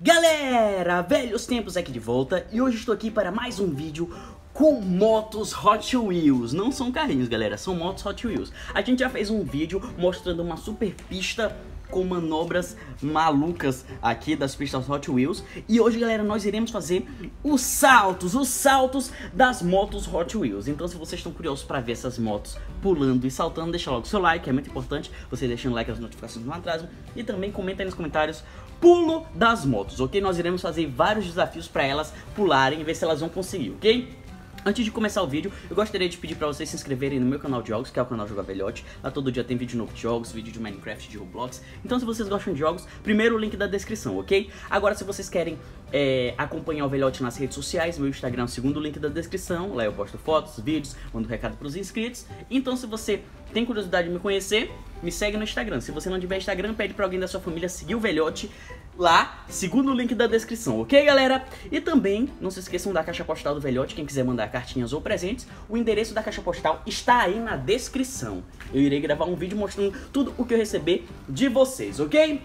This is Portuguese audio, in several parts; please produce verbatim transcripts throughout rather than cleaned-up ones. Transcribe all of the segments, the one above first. Galera, velhos tempos aqui de volta, e hoje estou aqui para mais um vídeo com motos Hot Wheels. Não são carrinhos, galera, são motos Hot Wheels. A gente já fez um vídeo mostrando uma super pista com manobras malucas aqui das pistas Hot Wheels. E hoje, galera, nós iremos fazer os saltos, os saltos das motos Hot Wheels. Então, se vocês estão curiosos para ver essas motos pulando e saltando, deixa logo o seu like, é muito importante. Você deixando o like, as notificações não atrasam. E também comenta aí nos comentários, pulo das motos, ok? Nós iremos fazer vários desafios para elas pularem e ver se elas vão conseguir, ok? Antes de começar o vídeo, eu gostaria de pedir pra vocês se inscreverem no meu canal de jogos, que é o canal Joga Velhote. Lá todo dia tem vídeo novo de jogos, vídeo de Minecraft, de Roblox. Então, se vocês gostam de jogos, primeiro o link da descrição, ok? Agora, se vocês querem é, acompanhar o Velhote nas redes sociais, meu Instagram é o segundo link da descrição. Lá eu posto fotos, vídeos, mando recado pros inscritos. Então, se você tem curiosidade de me conhecer, me segue no Instagram. Se você não tiver Instagram, pede pra alguém da sua família seguir o Velhote lá, segundo o link da descrição, ok, galera? E também, não se esqueçam da caixa postal do Velhote, quem quiser mandar cartinhas ou presentes, o endereço da caixa postal está aí na descrição. Eu irei gravar um vídeo mostrando tudo o que eu receber de vocês, ok?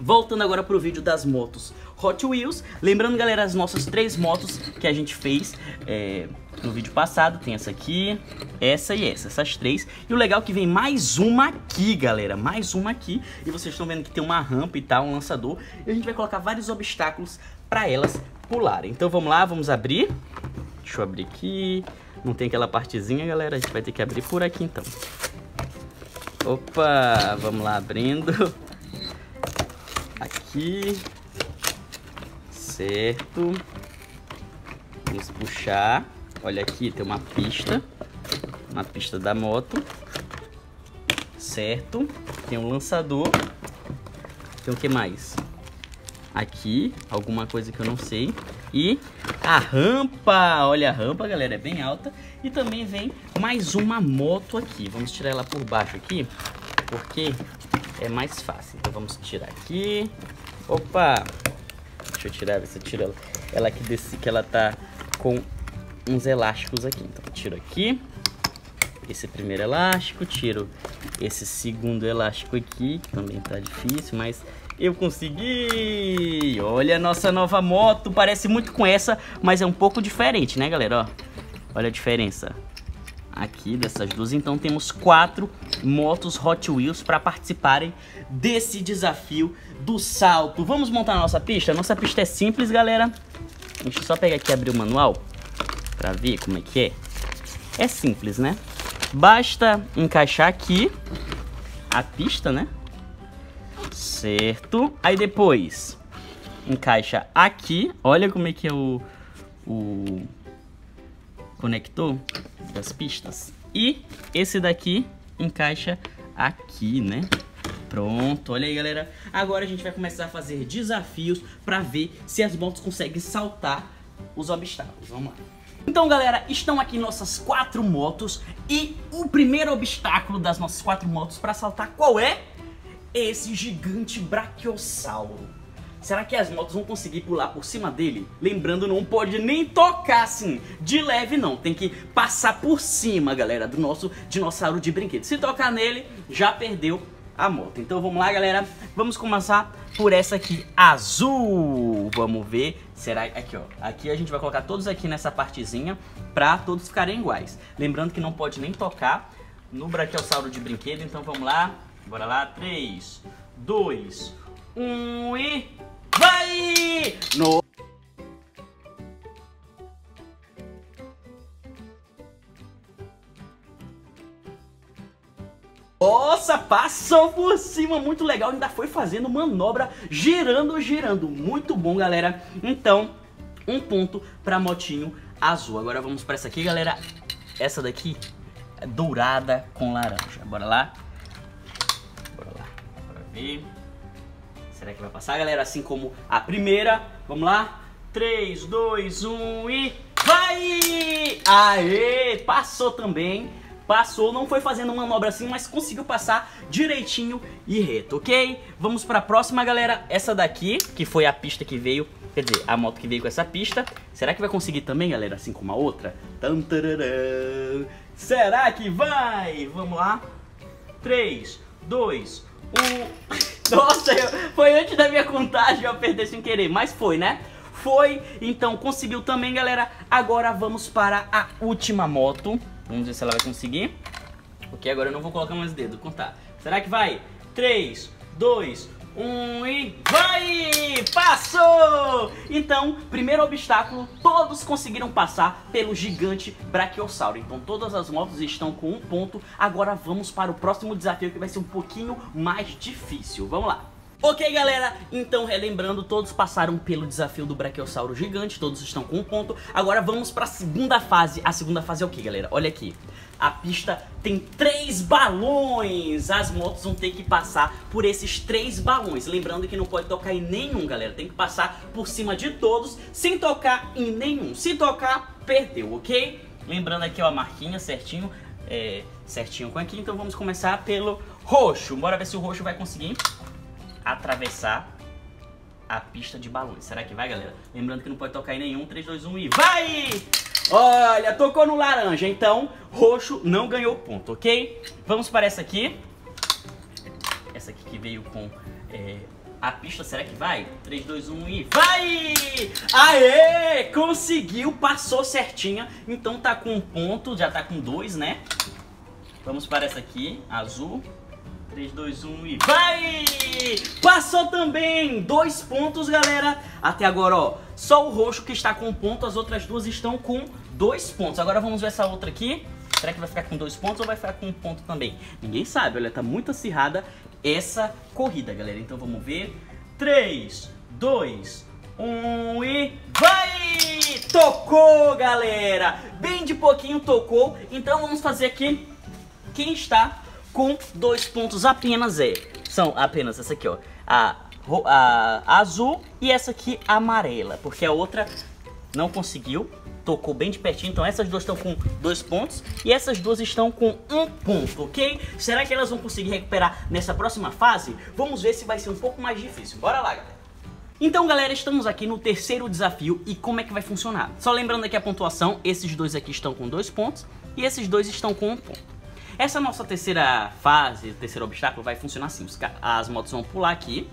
Voltando agora pro vídeo das motos Hot Wheels. Lembrando, galera, as nossas três motos que a gente fez é, no vídeo passado. Tem essa aqui, essa e essa, essas três. E o legal é que vem mais uma aqui, galera, mais uma aqui. E vocês estão vendo que tem uma rampa e tal, um lançador. E a gente vai colocar vários obstáculos para elas pularem. Então vamos lá, vamos abrir. Deixa eu abrir aqui. Não tem aquela partezinha, galera, a gente vai ter que abrir por aqui então. Opa, vamos lá abrindo. Aqui, certo, vamos puxar, olha aqui, tem uma pista, uma pista da moto, certo, tem um lançador, tem o que mais? Aqui, alguma coisa que eu não sei, e a rampa, olha a rampa, galera, é bem alta, e também vem mais uma moto aqui, vamos tirar ela por baixo aqui, porque é mais fácil. Então vamos tirar aqui. Opa! Deixa eu tirar, ver se eu tiro ela. Ela aqui desse que ela tá com uns elásticos aqui. Então eu tiro aqui esse primeiro elástico, tiro esse segundo elástico aqui, que também tá difícil, mas eu consegui! Olha a nossa nova moto, parece muito com essa, mas é um pouco diferente, né, galera? Ó, olha a diferença aqui dessas duas. Então temos quatro motos Hot Wheels para participarem desse desafio do salto. Vamos montar a nossa pista? A nossa pista é simples, galera. Deixa eu só pegar aqui e abrir o manual para ver como é que é. É simples, né? Basta encaixar aqui a pista, né? Certo. Aí depois encaixa aqui. Olha como é que é o... o... conector das pistas. E esse daqui encaixa aqui, né? Pronto, olha aí, galera. Agora a gente vai começar a fazer desafios para ver se as motos conseguem saltar os obstáculos. Vamos lá. Então, galera, estão aqui nossas quatro motos. E o primeiro obstáculo das nossas quatro motos para saltar, qual é? Esse gigante braquiosauro. Será que as motos vão conseguir pular por cima dele? Lembrando, não pode nem tocar assim, de leve não. Tem que passar por cima, galera, do nosso dinossauro de brinquedo. Se tocar nele, já perdeu a moto. Então vamos lá, galera. Vamos começar por essa aqui, azul. Vamos ver. Será aqui, ó. Aqui a gente vai colocar todos aqui nessa partezinha pra todos ficarem iguais. Lembrando que não pode nem tocar no braquiosauro de brinquedo. Então vamos lá. Bora lá. três, dois, um e... vai! No... Nossa, passou por cima, muito legal, ainda foi fazendo manobra, girando, girando, muito bom, galera. Então, um ponto pra motinho azul. Agora vamos pra essa aqui, galera, essa daqui é dourada com laranja, bora lá, bora lá, bora ver. Será que vai passar, galera? Assim como a primeira. Vamos lá. três, dois, um e... vai! Aê! Passou também. Passou. Não foi fazendo manobra assim, mas conseguiu passar direitinho e reto, ok? Vamos para a próxima, galera. Essa daqui, que foi a pista que veio... quer dizer, a moto que veio com essa pista. Será que vai conseguir também, galera? Assim como a outra? Tantararã. Será que vai? Vamos lá. três, dois, um... Nossa, eu, foi antes da minha contagem, eu apertei sem querer, mas foi, né? Foi, então conseguiu também, galera. Agora vamos para a última moto. Vamos ver se ela vai conseguir. Ok, agora eu não vou colocar mais o dedo, contar. Será que vai? três, dois, um e vai! Passou! Então, primeiro obstáculo, todos conseguiram passar pelo gigante braquiossauro. Então todas as motos estão com um ponto. Agora vamos para o próximo desafio, que vai ser um pouquinho mais difícil. Vamos lá! Ok, galera, então relembrando, todos passaram pelo desafio do braquiossauro gigante, todos estão com um ponto. Agora vamos para a segunda fase. A segunda fase é o que, galera? Olha aqui. A pista tem três balões. As motos vão ter que passar por esses três balões. Lembrando que não pode tocar em nenhum, galera. Tem que passar por cima de todos, sem tocar em nenhum. Se tocar, perdeu, ok? Lembrando aqui, ó, a marquinha certinho, é, certinho com aqui. Então vamos começar pelo roxo. Bora ver se o roxo vai conseguir atravessar a pista de balões. Será que vai, galera? Lembrando que não pode tocar em nenhum. três, dois, um e vai! Olha, tocou no laranja. Então, roxo não ganhou ponto, ok? Vamos para essa aqui. Essa aqui que veio com é, a pista. Será que vai? três, dois, um e vai! Aê! Conseguiu, passou certinha. Então tá com um ponto, já tá com dois, né? Vamos para essa aqui, azul. três, dois, um e vai! Passou também! Dois pontos, galera. Até agora, ó, só o roxo que está com um ponto, as outras duas estão com dois pontos. Agora vamos ver essa outra aqui. Será que vai ficar com dois pontos ou vai ficar com um ponto também? Ninguém sabe, olha, tá muito acirrada essa corrida, galera. Então vamos ver. três, dois, um e vai! Tocou, galera! Bem de pouquinho tocou. Então vamos fazer aqui quem está com dois pontos apenas, é. São apenas essa aqui, ó. A, a, a azul e essa aqui amarela. Porque a outra não conseguiu. Tocou bem de pertinho. Então essas duas estão com dois pontos. E essas duas estão com um ponto, ok? Será que elas vão conseguir recuperar nessa próxima fase? Vamos ver se vai ser um pouco mais difícil. Bora lá, galera. Então, galera, estamos aqui no terceiro desafio. E como é que vai funcionar? Só lembrando aqui a pontuação. Esses dois aqui estão com dois pontos. E esses dois estão com um ponto. Essa nossa terceira fase, terceiro obstáculo, vai funcionar assim. As motos vão pular aqui.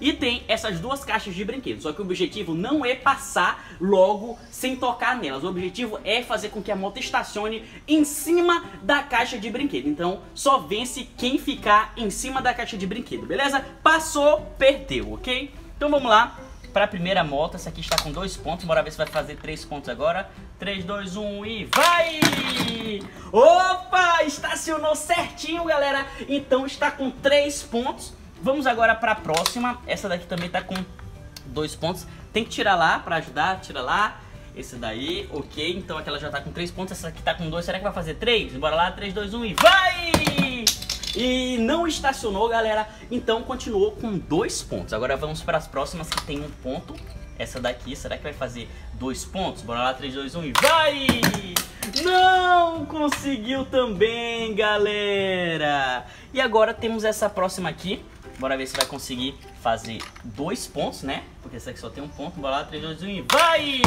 E tem essas duas caixas de brinquedos. Só que o objetivo não é passar logo sem tocar nelas. O objetivo é fazer com que a moto estacione em cima da caixa de brinquedo. Então só vence quem ficar em cima da caixa de brinquedo, beleza? Passou, perdeu, ok? Então vamos lá para a primeira moto. Essa aqui está com dois pontos. Bora ver se vai fazer três pontos agora. três, dois, um e vai! Opa! Estacionou certinho, galera. Então está com três pontos. Vamos agora para a próxima. Essa daqui também está com dois pontos. Tem que tirar lá para ajudar. Tira lá. Esse daí, ok. Então aquela já está com três pontos. Essa aqui está com dois. Será que vai fazer três? Bora lá. três, dois, um e vai! E não estacionou, galera. Então continuou com dois pontos. Agora vamos para as próximas que tem um ponto. Essa daqui, será que vai fazer dois pontos? Bora lá, três, dois, um e vai! Não conseguiu também, galera! E agora temos essa próxima aqui. Bora ver se vai conseguir fazer dois pontos, né? Porque essa aqui só tem um ponto. Bora lá, três, dois, um e vai!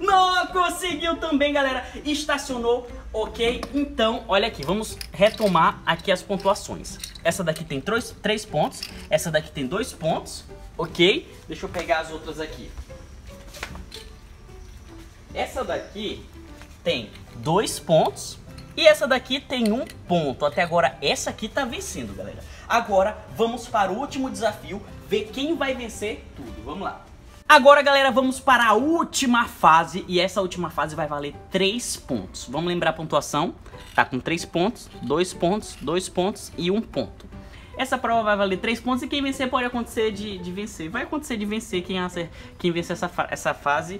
Não conseguiu também, galera! Estacionou, ok? Então, olha aqui, vamos retomar aqui as pontuações. Essa daqui tem três, três pontos. Essa daqui tem dois pontos. Ok? Deixa eu pegar as outras aqui. Essa daqui tem dois pontos. E essa daqui tem um ponto. Até agora essa aqui tá vencendo, galera. Agora vamos para o último desafio. Ver quem vai vencer tudo. Vamos lá. Agora, galera, vamos para a última fase. E essa última fase vai valer três pontos. Vamos lembrar a pontuação. Tá com três pontos, dois pontos, dois pontos e um ponto. Essa prova vai valer três pontos e quem vencer pode acontecer de, de vencer. Vai acontecer de vencer quem, quem vencer essa, essa fase,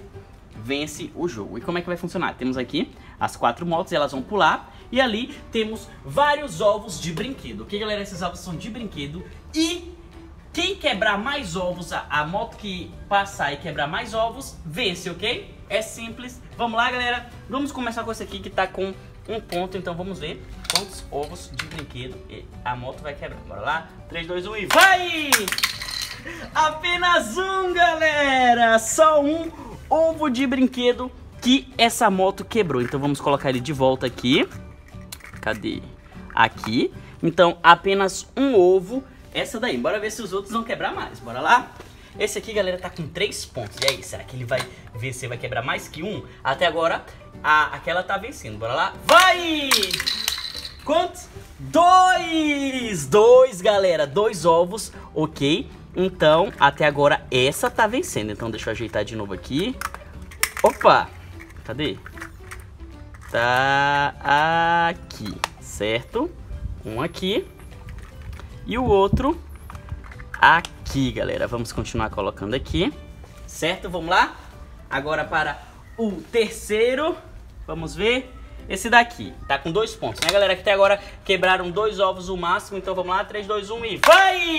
vence o jogo. E como é que vai funcionar? Temos aqui as quatro motos, elas vão pular. E ali temos vários ovos de brinquedo. Ok, galera? Esses ovos são de brinquedo. E quem quebrar mais ovos, a, a moto que passar e quebrar mais ovos, vence, ok? É simples. Vamos lá, galera. Vamos começar com esse aqui que tá com um ponto, então vamos ver quantos ovos de brinquedo a moto vai quebrar. Bora lá, três, dois, um e vai! Apenas um, galera! Só um ovo de brinquedo que essa moto quebrou. Então vamos colocar ele de volta aqui. Cadê? Aqui. Então apenas um ovo essa daí. Bora ver se os outros vão quebrar mais. Bora lá? Esse aqui, galera, tá com três pontos. E aí, será que ele vai ver se vai quebrar mais que um? Até agora, a, aquela tá vencendo. Bora lá? Vai! Quantos? Dois! Dois, galera. Dois ovos, ok? Então, até agora, essa tá vencendo. Então, deixa eu ajeitar de novo aqui. Opa! Cadê? Tá aqui, certo? Um aqui. E o outro aqui, galera. Vamos continuar colocando aqui, certo? Vamos lá? Agora para o terceiro. Vamos ver. Esse daqui tá com dois pontos, né, galera? Que até agora quebraram dois ovos o máximo. Então vamos lá, três, dois, um e vai!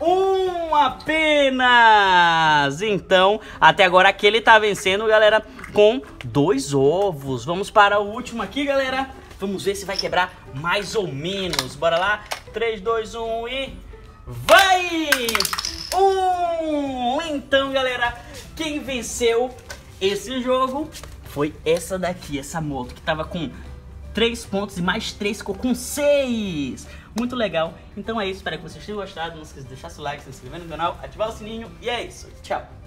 Um apenas! Então, até agora aquele tá vencendo, galera, com dois ovos. Vamos para o último aqui, galera. Vamos ver se vai quebrar mais ou menos. Bora lá? três, dois, um e... vai! Um! Então, galera, quem venceu esse jogo foi essa daqui, essa moto, que tava com três pontos e mais três, ficou com seis. Muito legal. Então é isso, espero que vocês tenham gostado. Não esqueça de deixar seu like, se inscrever no canal, ativar o sininho. E é isso, tchau!